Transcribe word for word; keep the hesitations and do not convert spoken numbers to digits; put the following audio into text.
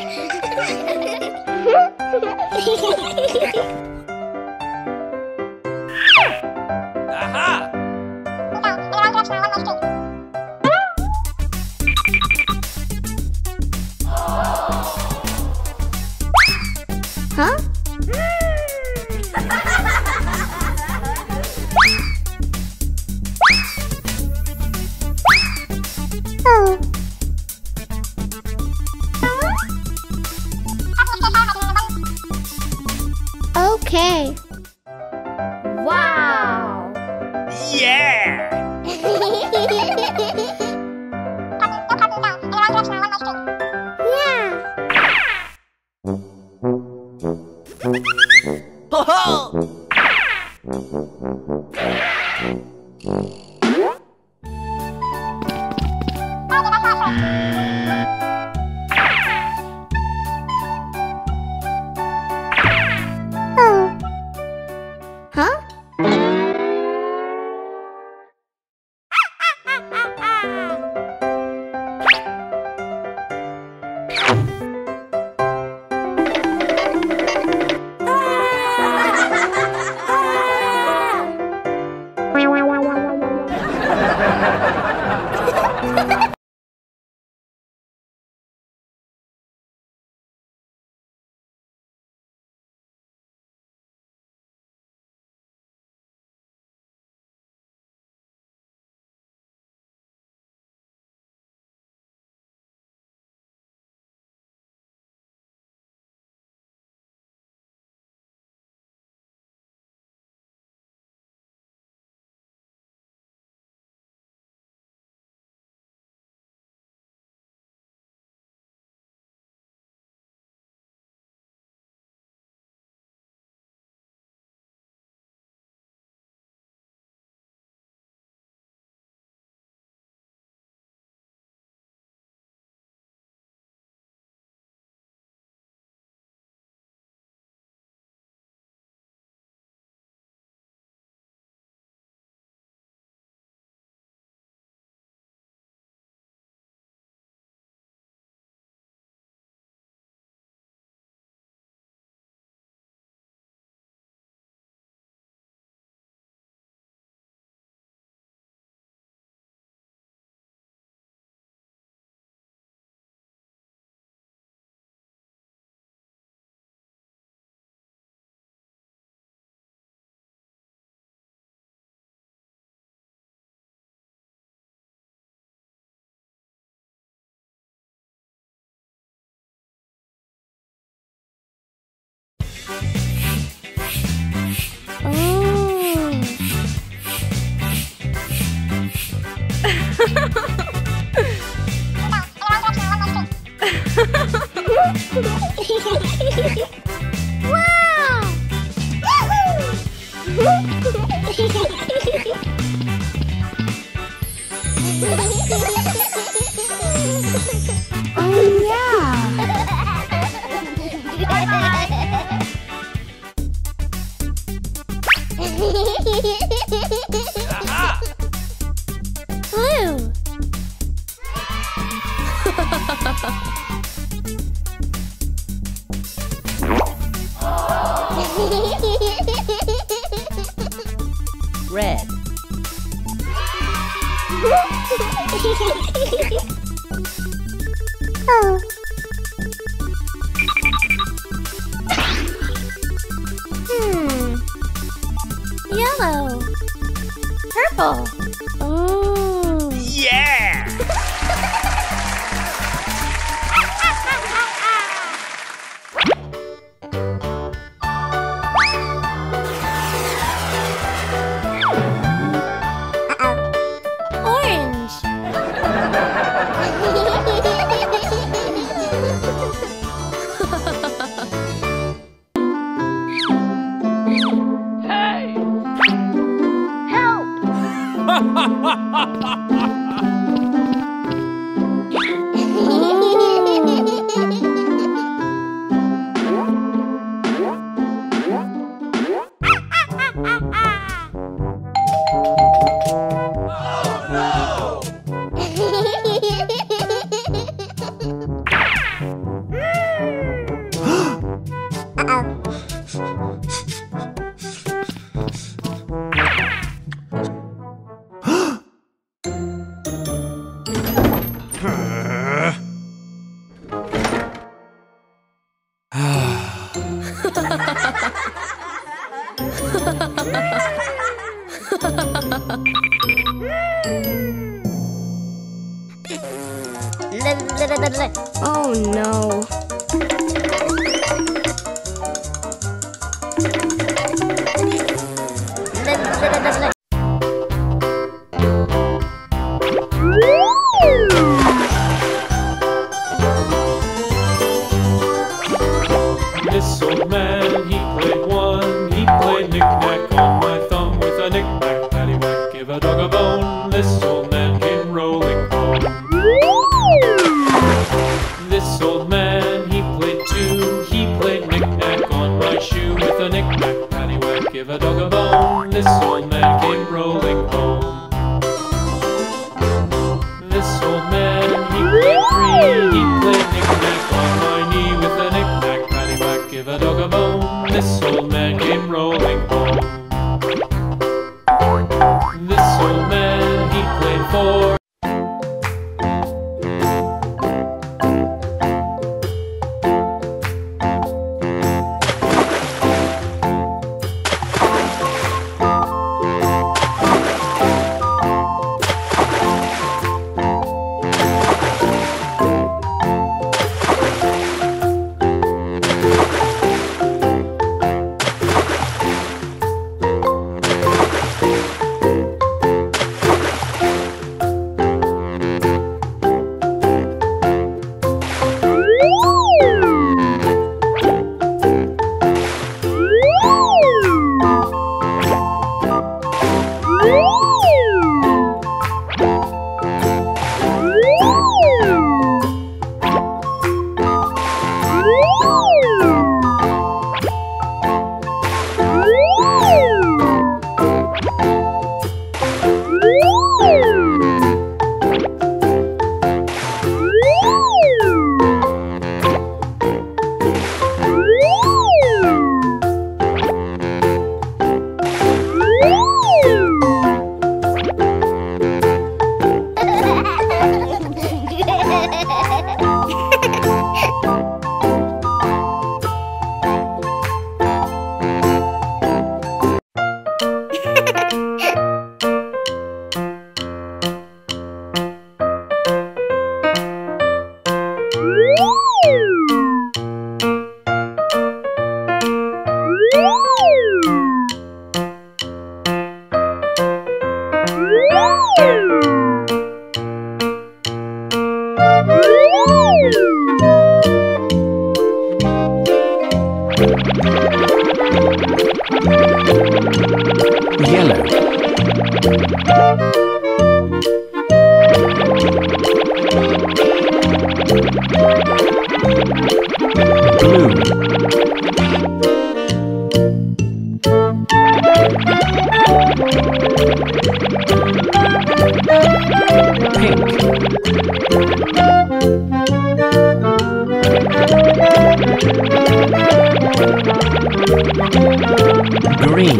Ha ha ha ha ha ha! Oh no. This old man, he played one, he played knick-knack on my thumb with a knick-knack, paddywhack, give a dog a bone. This old man came rolling home. This old man, he played two, he played knick-knack on my shoe with a knick-knack, paddywhack, give a dog a bone. This old man came rolling home. This old man, he played three, he played knick-knack on my knee with a knick-knack, paddywhack, give a dog a bone. This old man came rolling home. This old man, he played four. Yellow. Blue. Pink. Green.